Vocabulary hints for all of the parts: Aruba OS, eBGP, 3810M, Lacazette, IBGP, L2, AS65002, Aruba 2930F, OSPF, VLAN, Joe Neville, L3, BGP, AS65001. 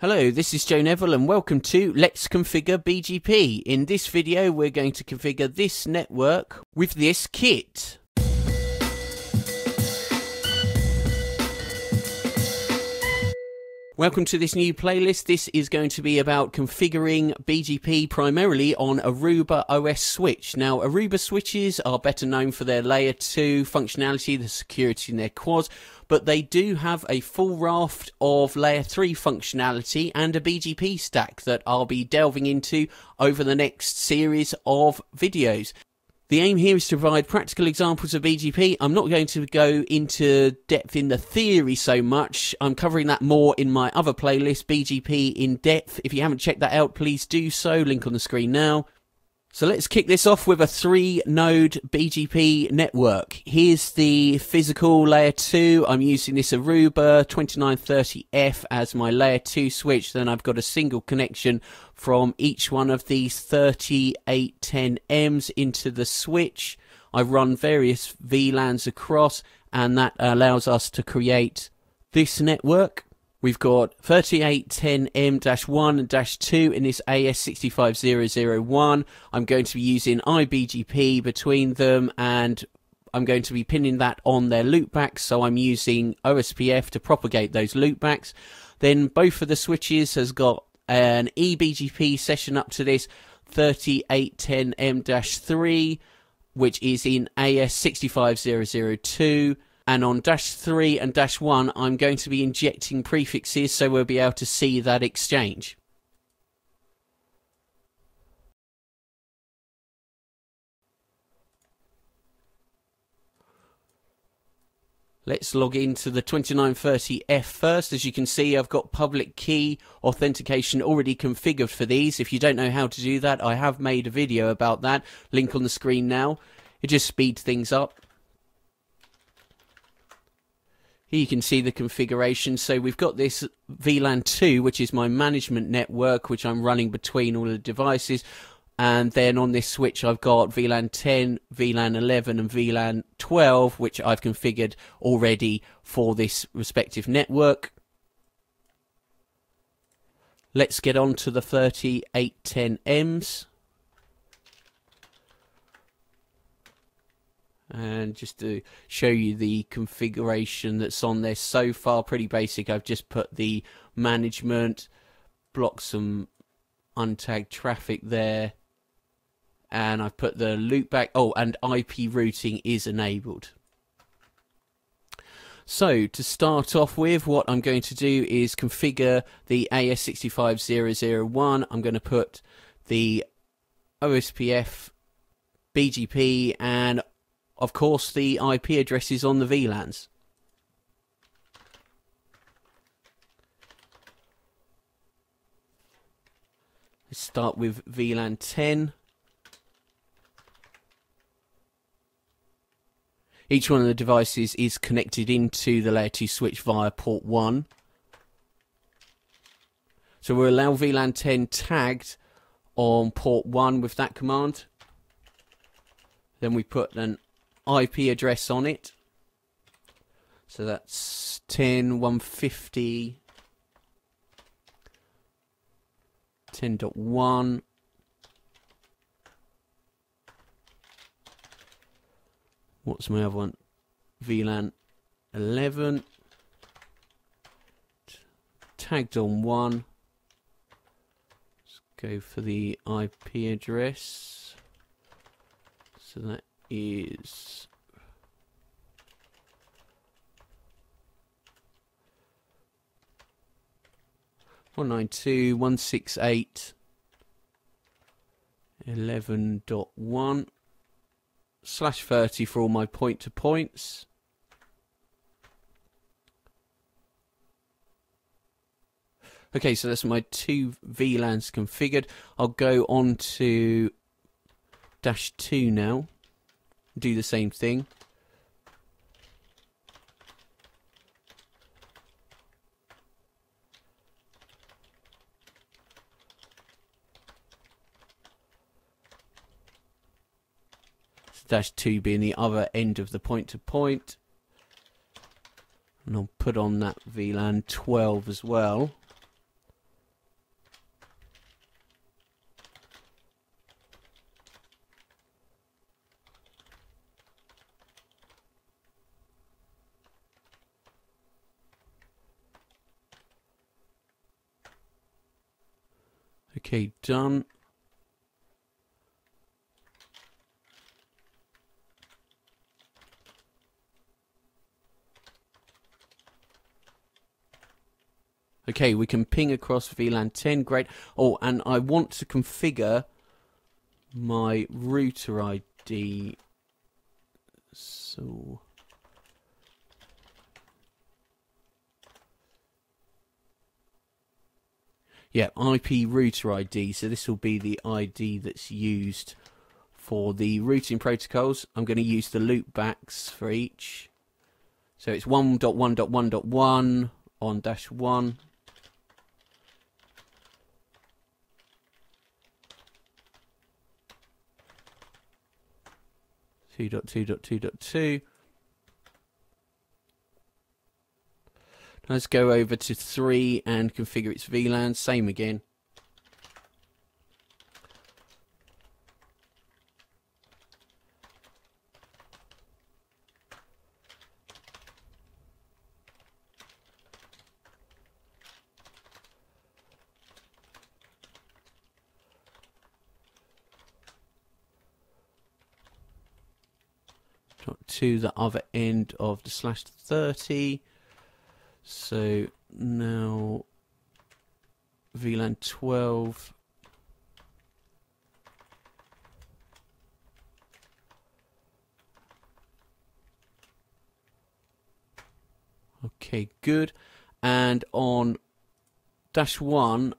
Hello, this is Joe Neville and welcome to Let's Configure BGP. In this video we're going to configure this network with this kit. Welcome to this new playlist. This is going to be about configuring BGP primarily on Aruba OS switch. Now, Aruba switches are better known for their layer 2 functionality, the security in their quads, but they do have a full raft of layer 3 functionality and a BGP stack that I'll be delving into over the next series of videos. The aim here is to provide practical examples of BGP. I'm not going to go into depth in the theory so much. I'm covering that more in my other playlist, BGP in depth. If you haven't checked that out, please do so. Link on the screen now. So let's kick this off with a 3-node BGP network. Here's the physical layer 2. I'm using this Aruba 2930F as my layer 2 switch. Then I've got a single connection from each one of these 3810Ms into the switch. I run various VLANs across, and that allows us to create this network. We've got 3810M-1 and -2 in this AS65001. I'm going to be using IBGP between them, and I'm going to be pinning that on their loopbacks, so I'm using OSPF to propagate those loopbacks. Then both of the switches has got an eBGP session up to this 3810M-3, which is in AS65002. And on -3 and -1, I'm going to be injecting prefixes so we'll be able to see that exchange. Let's log into the 2930F first. As you can see, I've got public key authentication already configured for these. If you don't know how to do that, I have made a video about that. Link on the screen now. It just speeds things up. Here you can see the configuration. So we've got this VLAN 2, which is my management network, which I'm running between all the devices. And then on this switch, I've got VLAN 10, VLAN 11, and VLAN 12, which I've configured already for this respective network. Let's get on to the 3810Ms. And just to show you the configuration that's on there so far, pretty basic. I've just put the management, block some untagged traffic there, and I've put the loopback. Oh, and IP routing is enabled. So to start off with, what I'm going to do is configure the AS65001. I'm going to put the OSPF, BGP, and of course the IP addresses on the VLANs. Let's start with VLAN 10. Each one of the devices is connected into the layer 2 switch via port 1. So we'll allow VLAN 10 tagged on port 1 with that command. Then we put an IP address on it, so that's 10.150, 10.1, what's my other one, VLAN 11, tagged on 1, let's go for the IP address, so that is 192.168.11.1/30 for all my point-to-points. Okay, so that's my two VLANs configured. I'll go on to -2 now. Do the same thing. So -2 being the other end of the point to point. And I'll put on that VLAN 12 as well. Okay, done. Okay, we can ping across VLAN 10, great. Oh, and I want to configure my router ID. So yeah, IP router ID. So this will be the ID that's used for the routing protocols. I'm going to use the loopbacks for each. So it's 1.1.1.1 on -1. (2.2.2.2). Let's go over to 3 and configure its VLAN. Same again. To the other end of the /30. So now VLAN 12. Okay, good. And on -1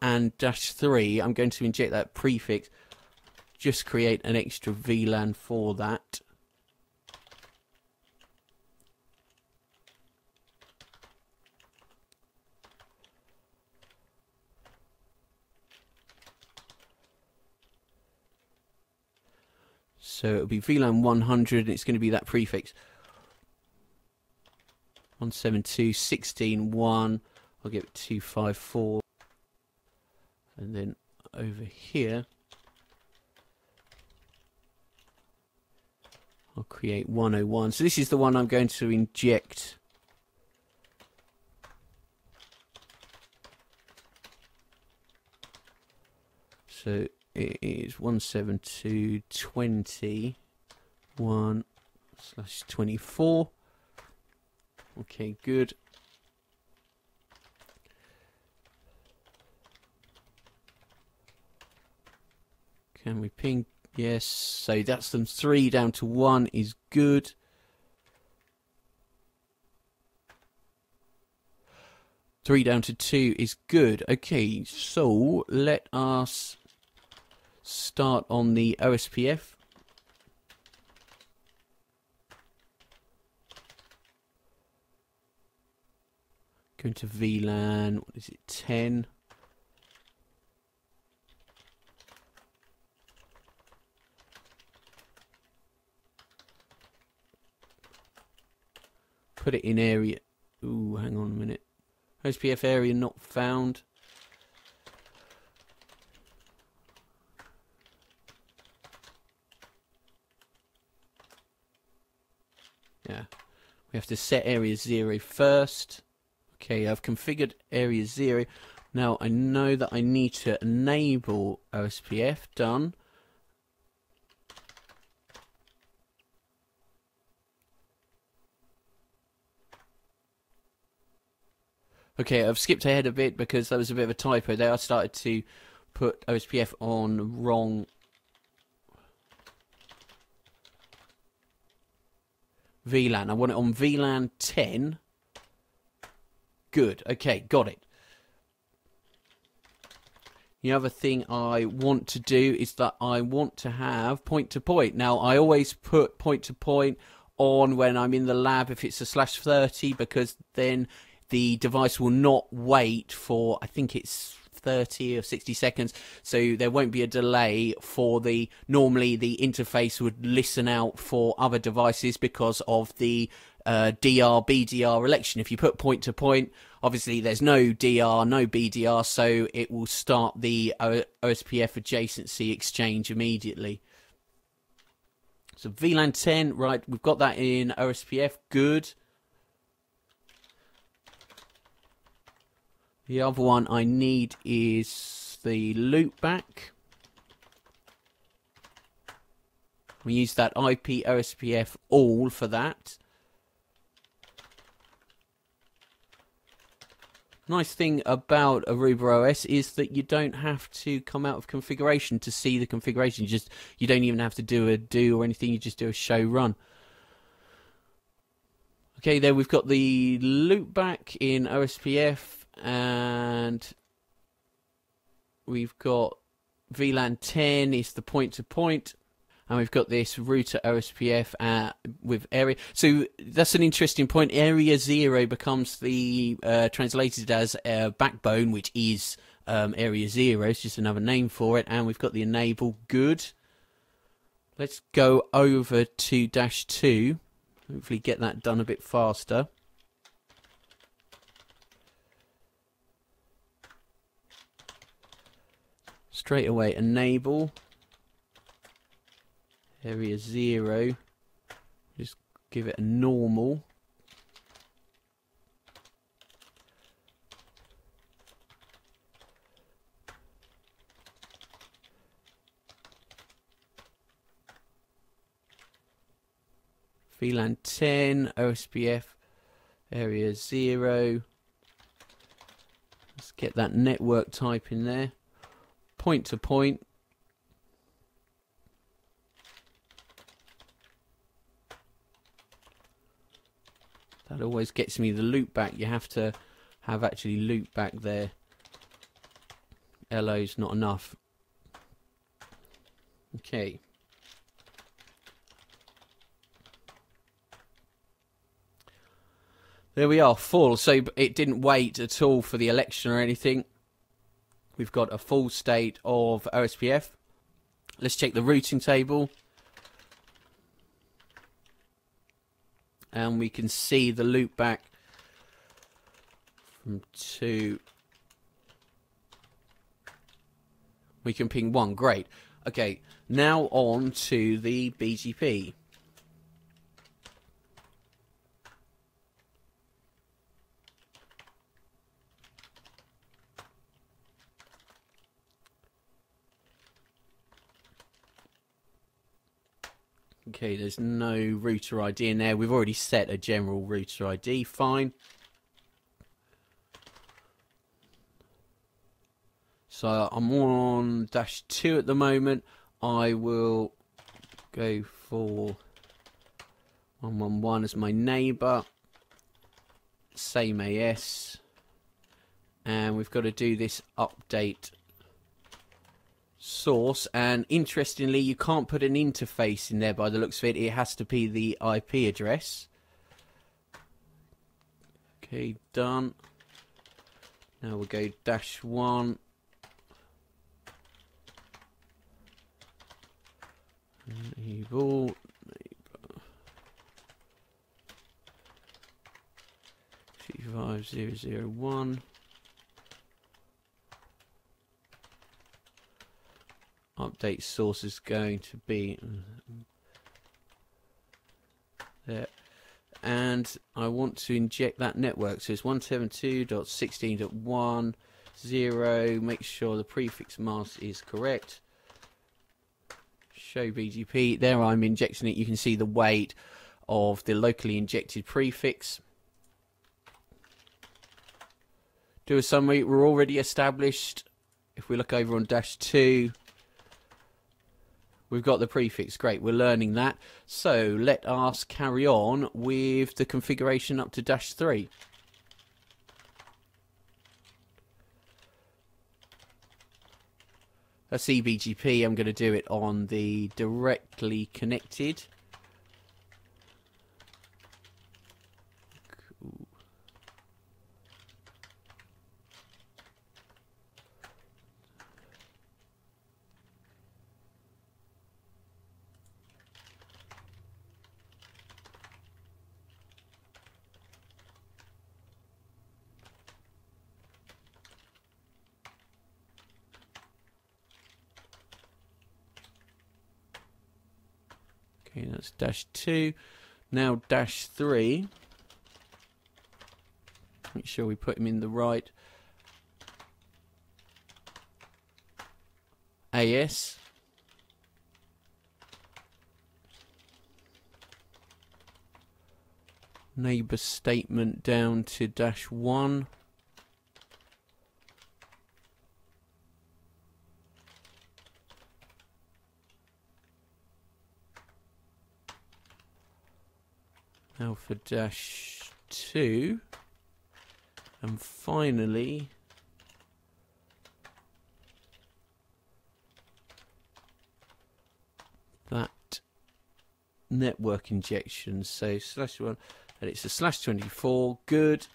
and -3, I'm going to inject that prefix. Just create an extra VLAN for that. So it'll be VLAN 100, and it's going to be that prefix 172.16.1. I'll give it 254, and then over here I'll create 101. So this is the one I'm going to inject. So it is 172.21/24. Okay, good. Can we ping? Yes. So that's them 3 down to 1 is good. Three down to 2 is good. Okay, so let us start on the OSPF. Go to VLAN, what is it, 10? Put it in area. Ooh, hang on a minute. OSPF area not found. Yeah, we have to set area 0 first. Okay, I've configured area 0. Now I know that I need to enable OSPF. Done. Okay, I've skipped ahead a bit because there was a bit of a typo there. I started to put OSPF on wrong. VLAN. I want it on VLAN 10. Good. Okay, got it. The other thing I want to do is that I want to have point-to-point. Now, I always put point-to-point on when I'm in the lab if it's a /30, because then the device will not wait for, I think it's 30 or 60 seconds, so there won't be a delay for the, normally the interface would listen out for other devices because of the DR BDR election. If you put point to point, obviously there's no DR, no BDR, so it will start the OSPF adjacency exchange immediately. So VLAN 10, right, we've got that in OSPF, good. The other one I need is the loop back. We use that IP OSPF all for that. Nice thing about Aruba OS is that you don't have to come out of configuration to see the configuration. You don't even have to do a do or anything. You just do a show run. Okay, there we've got the loop back in OSPF, and we've got VLAN 10 is the point to point, and we've got this router OSPF with area. So that's an interesting point. Area 0 becomes the translated as backbone, which is area 0. It's just another name for it. And we've got the enable good. Let's go over to -2. Hopefully get that done a bit faster. Straight away enable. Area 0, just give it a normal. VLAN 10, OSPF, area 0. Let's get that network type in there. Point to point. That always gets me the loop back. You have to have actually loop back there. LO's not enough. Okay. There we are, full. So it didn't wait at all for the election or anything. We've got a full state of OSPF. Let's check the routing table. And we can see the loop back from 2. We can ping 1. Great. Okay, now on to the BGP. Okay, there's no router ID in there. We've already set a general router ID, fine. So I'm on -2 at the moment. I will go for 111 as my neighbour. Same AS. And we've got to do this update source, and interestingly you can't put an interface in there by the looks of it. It has to be the IP address. Okay, done. Now we'll go -1 enable. Neighbor 25001 update source is going to be there, and I want to inject that network, so it's 172.16.10. Make sure the prefix mask is correct. Show BGP. There I'm injecting it. You can see the weight of the locally injected prefix. Do a summary. We're already established. If we look over on -2, we've got the prefix. Great, we're learning that. So let us carry on with the configuration up to -3. That's eBGP. I'm going to do it on the directly connected. Cool. Okay, that's -2. Now -3. Make sure we put him in the right. AS. Neighbor statement down to -1. Alpha -2. And finally, that network injection. So /1. And it's a /24. Good.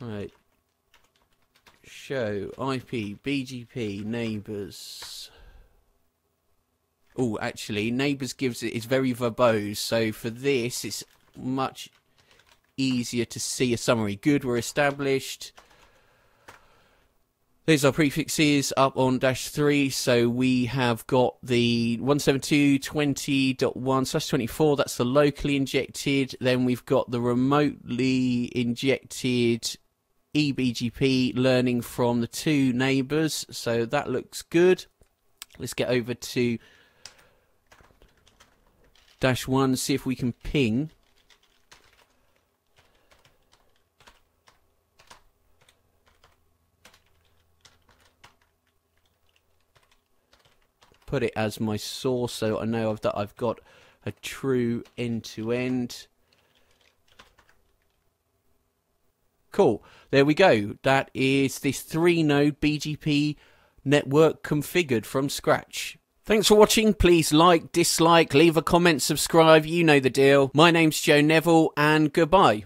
Right. Show IP, BGP, neighbours. Oh, actually, neighbours gives it. It's very verbose. So for this, it's much easier to see a summary. Good. We're established. There's our prefixes up on -3. So we have got the 172.20.1/24. That's the locally injected. Then we've got the remotely injected eBGP learning from the 2 neighbours. So that looks good. Let's get over to -1. See if we can ping. Put it as my source, so I know that I've got a true end-to-end. Cool. There we go. That is this 3-node BGP network configured from scratch. Thanks for watching. Please like, dislike, leave a comment, subscribe. You know the deal. My name's Joe Neville, and goodbye.